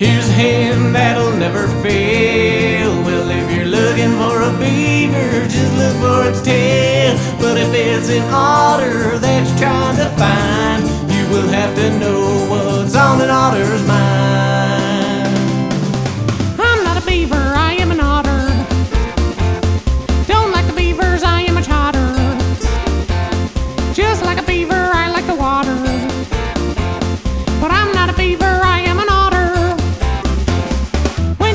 Here's a hand that'll never fail. Well, if you're looking for a beaver, just look for its tail. But if it's an otter that you're trying to find, you will have to know what's on an otter's mind. I'm not a beaver, I am an otter. Don't like the beavers, I am a chotter. Just like a beaver, I like the water. But I'm not a beaver, I am an otter.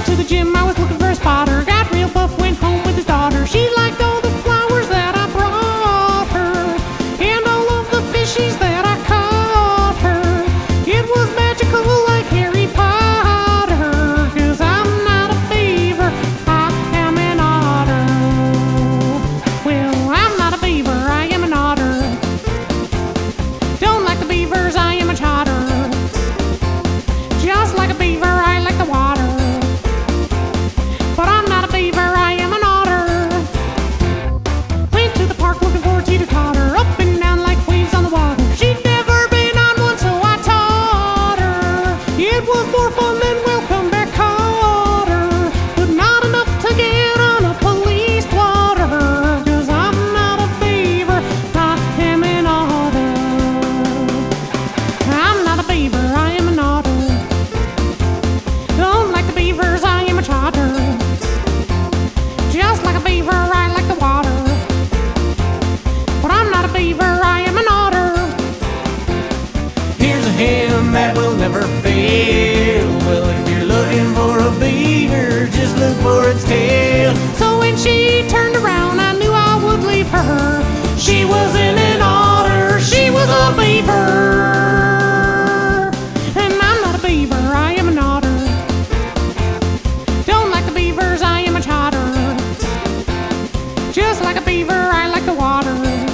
To the gym, I was looking for a spotter. Got real buff, went home with his daughter. She liked all the flowers that I brought her, and all of the fishies that I caught her. It was magical like Harry Potter. 'Cause I'm not a beaver, I am an otter. Well, I'm not a beaver, I am an otter. Don't like the beavers, I am a chotter. Just like a beaver, I like the water. Just like a beaver, I like the water. But I'm not a beaver, I am an otter. Here's a hand that will never fail. Well, if you're looking for a beaver, just look for its tail. So when she turned around, I knew I would leave her. She wasn't an otter, she was a beaver. And I'm not a beaver, I am an otter. Don't like the beavers, I am a chotter. Just like a beaver, I like the water.